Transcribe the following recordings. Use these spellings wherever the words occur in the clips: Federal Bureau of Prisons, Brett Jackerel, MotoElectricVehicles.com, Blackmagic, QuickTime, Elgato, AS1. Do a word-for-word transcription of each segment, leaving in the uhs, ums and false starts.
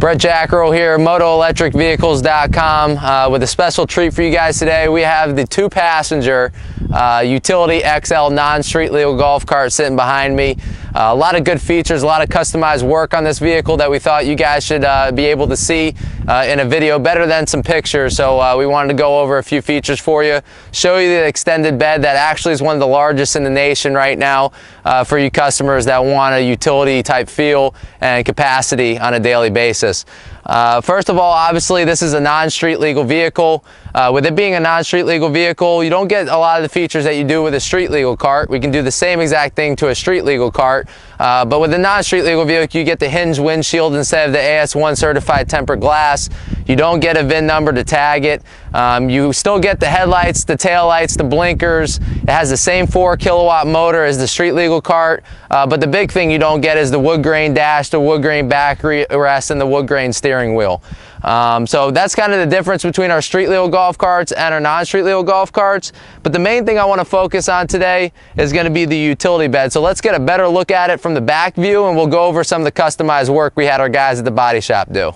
Brett Jackerel here, Moto Electric Vehicles dot com, uh, with a special treat for you guys today. We have the two-passenger uh, Utility X L non-street legal golf cart sitting behind me. Uh, a lot of good features, a lot of customized work on this vehicle that we thought you guys should uh, be able to see uh, in a video better than some pictures. So uh, we wanted to go over a few features for you, show you the extended bed that actually is one of the largest in the nation right now uh, for you customers that want a utility type feel and capacity on a daily basis. Uh, first of all, obviously this is a non-street legal vehicle. Uh, with it being a non-street legal vehicle, you don't get a lot of the features that you do with a street legal cart. We can do the same exact thing to a street legal cart, uh, but with a non-street legal vehicle, you get the hinged windshield instead of the A S one certified tempered glass. You don't get a V I N number to tag it. Um, you still get the headlights, the taillights, the blinkers. It has the same four kilowatt motor as the street legal cart, uh, but the big thing you don't get is the wood grain dash, the wood grain backrest, and the wood grain steering wheel. Um, so that's kind of the difference between our street legal golf carts and our non-street legal golf carts. But the main thing I want to focus on today is going to be the utility bed. So let's get a better look at it from the back view, and we'll go over some of the customized work we had our guys at the body shop do.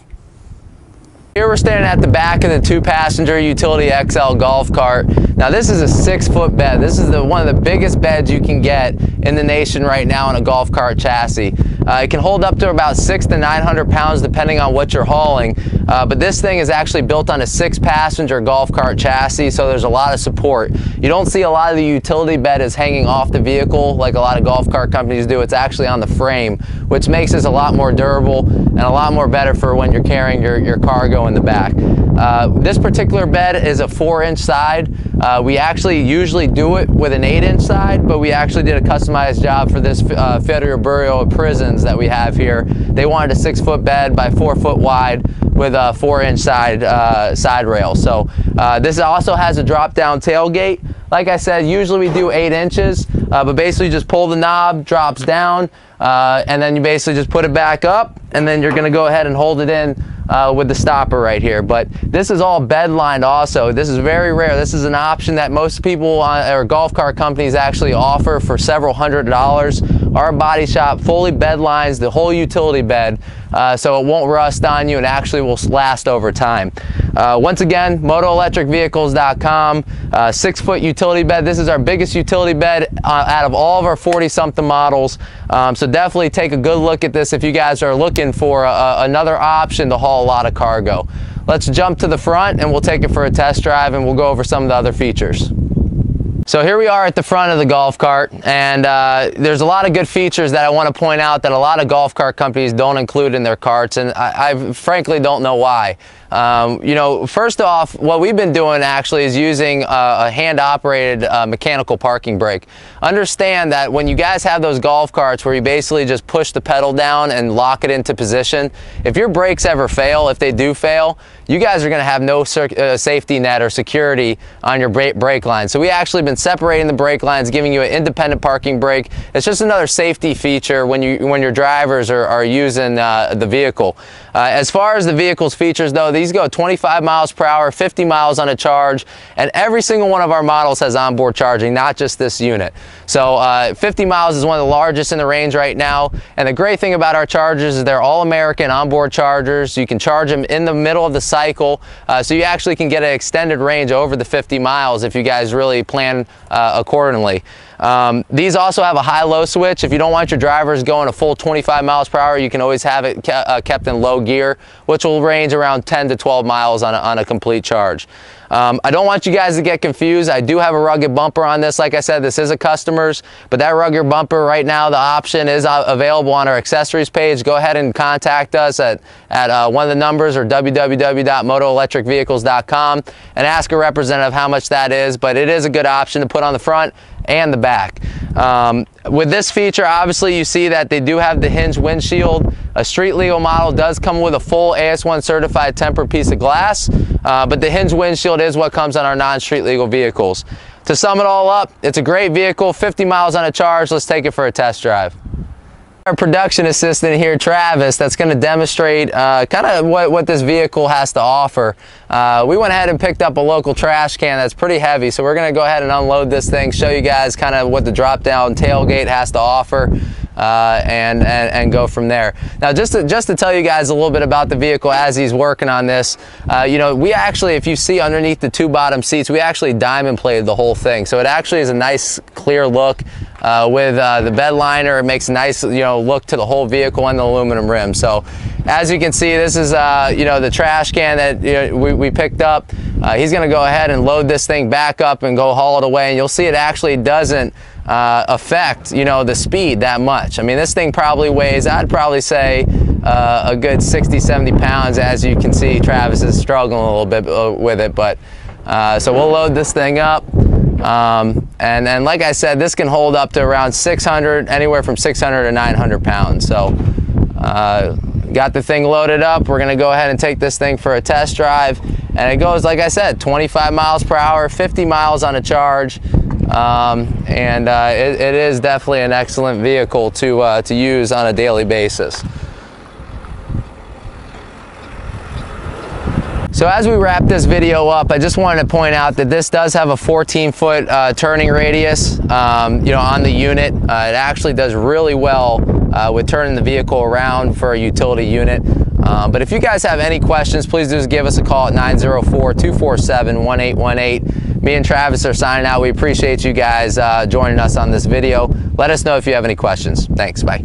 Here we're standing at the back of the two-passenger Utility X L golf cart. Now this is a six-foot bed. This is the, one of the biggest beds you can get in the nation right now in a golf cart chassis. Uh, it can hold up to about six to nine hundred pounds depending on what you're hauling, uh, but this thing is actually built on a six-passenger golf cart chassis, so there's a lot of support. You don't see a lot of the utility bed is hanging off the vehicle like a lot of golf cart companies do. It's actually on the frame, which makes this a lot more durable and a lot more better for when you're carrying your, your cargo in the back. Uh, this particular bed is a four-inch side. Uh, we actually usually do it with an eight-inch side, but we actually did a customized job for this uh, Federal Bureau of Prisons that we have here. They wanted a six-foot bed by four-foot wide with a four-inch side uh, side rail. So uh, this also has a drop-down tailgate. Like I said, usually we do eight inches, uh, but basically just pull the knob, drops down, uh, and then you basically just put it back up, and then you're going to go ahead and hold it in Uh, with the stopper right here. But this is all bed lined also. This is very rare. This is an option that most people on, or golf cart companies actually offer for several hundred dollars. Our body shop fully bed lines the whole utility bed, uh, so it won't rust on you and actually will last over time. Uh, once again, Moto Electric Vehicles dot com, uh, six foot utility bed. This is our biggest utility bed uh, out of all of our forty something models. Um, so definitely take a good look at this if you guys are looking for a, another option to haul a lot of cargo. Let's jump to the front and we'll take it for a test drive, and we'll go over some of the other features. So here we are at the front of the golf cart, and uh, there's a lot of good features that I want to point out that a lot of golf cart companies don't include in their carts, and I, I frankly don't know why. Um, you know, first off, what we've been doing actually is using a, a hand-operated uh, mechanical parking brake. Understand that when you guys have those golf carts where you basically just push the pedal down and lock it into position, if your brakes ever fail, if they do fail, you guys are going to have no uh, safety net or security on your brake, brake line. So we actually been separating the brake lines, giving you an independent parking brake. It's just another safety feature when you when your drivers are, are using uh, the vehicle. Uh, as far as the vehicle's features though, these go twenty-five miles per hour, fifty miles on a charge, and every single one of our models has onboard charging, not just this unit. So uh, fifty miles is one of the largest in the range right now, and the great thing about our chargers is they're all American onboard chargers. You can charge them in the middle of the cycle, uh, so you actually can get an extended range over the fifty miles if you guys really plan Uh, accordingly. Um, these also have a high-low switch. If you don't want your drivers going a full twenty-five miles per hour, you can always have it ke uh, kept in low gear, which will range around ten to twelve miles on a, on a complete charge. Um, I don't want you guys to get confused. I do have a rugged bumper on this. Like I said, this is a customer's, but that rugged bumper right now, the option is uh, available on our accessories page. Go ahead and contact us at, at uh, one of the numbers, or w w w dot Moto Electric Vehicles dot com, and ask a representative how much that is, but it is a good option to put on the front and the back. Um, with this feature, obviously you see that they do have the hinged windshield. A street legal model does come with a full A S one certified tempered piece of glass, uh, but the hinged windshield is what comes on our non-street legal vehicles. To sum it all up, it's a great vehicle, fifty miles on a charge. Let's take it for a test drive. Our production assistant here, Travis, that's going to demonstrate uh, kind of what, what this vehicle has to offer. Uh, we went ahead and picked up a local trash can that's pretty heavy, so we're going to go ahead and unload this thing, show you guys kind of what the drop-down tailgate has to offer. uh, and, and and go from there. Now, just to, just to tell you guys a little bit about the vehicle as he's working on this, uh, you know, we actually, if you see underneath the two bottom seats, we actually diamond plated the whole thing, so it actually is a nice clear look. Uh, with uh, the bed liner, it makes a nice, you know, look to the whole vehicle and the aluminum rim. So, as you can see, this is, uh, you know, the trash can that, you know, we, we picked up. Uh, he's going to go ahead and load this thing back up and go haul it away, and you'll see it actually doesn't uh, affect, you know, the speed that much. I mean, this thing probably weighs, I'd probably say, uh, a good sixty, seventy pounds. As you can see, Travis is struggling a little bit uh, with it, but uh, so we'll load this thing up. Um, and then, like I said, this can hold up to around six hundred, anywhere from six hundred to nine hundred pounds. So, uh, got the thing loaded up. We're gonna go ahead and take this thing for a test drive. And it goes, like I said, twenty-five miles per hour, fifty miles on a charge. Um, and uh, it, it is definitely an excellent vehicle to, uh, to use on a daily basis. So as we wrap this video up, I just wanted to point out that this does have a fourteen foot uh, turning radius, um, you know, on the unit. Uh, it actually does really well uh, with turning the vehicle around for a utility unit. Uh, but if you guys have any questions, please just give us a call at nine oh four, two four seven, one eight one eight. Me and Travis are signing out. We appreciate you guys uh, joining us on this video. Let us know if you have any questions. Thanks. Bye.